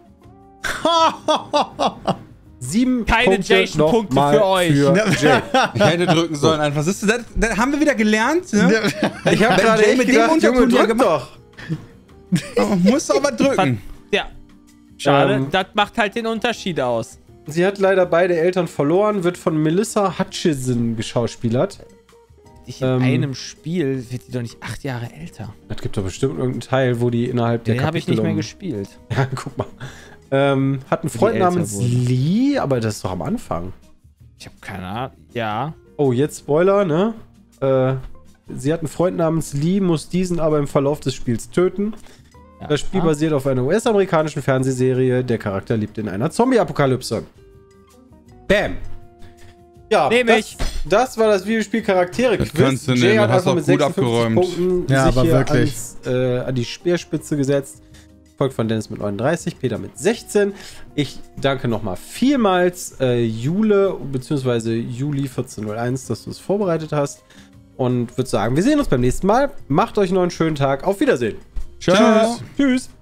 7 keine Punkte für euch. Für ich hätte drücken sollen einfach. Siehst du, das haben wir wieder gelernt. Ne? Ich habe gerade mit dem Unterton drück gemacht. Doch. Musst du aber drücken. Ja. Schade. Das macht halt den Unterschied aus. Sie hat leider beide Eltern verloren, wird von Melissa Hutchison geschauspielert. In einem Spiel wird die doch nicht 8 Jahre älter. Das gibt doch bestimmt irgendeinen Teil, wo die innerhalb der habe ich nicht mehr gespielt. Ja, guck mal. Hat einen Freund namens Lee, aber das ist doch am Anfang. Ich habe keine Ahnung. Ja. Oh, jetzt Spoiler, ne? Sie hat einen Freund namens Lee, muss diesen aber im Verlauf des Spiels töten. Ja. Das Spiel basiert auf einer US-amerikanischen Fernsehserie. Der Charakter lebt in einer Zombie-Apokalypse. Bam! Ja, das war das Videospiel Charaktere-Quiz. Jay hat einfach mit 56 Punkten an die Speerspitze gesetzt. Folgt von Dennis mit 39, Peter mit 16. Ich danke nochmal vielmals Jule bzw. Juli 1401, dass du es vorbereitet hast. Und würde sagen, wir sehen uns beim nächsten Mal. Macht euch noch einen schönen Tag. Auf Wiedersehen. Tschüss. Tschüss.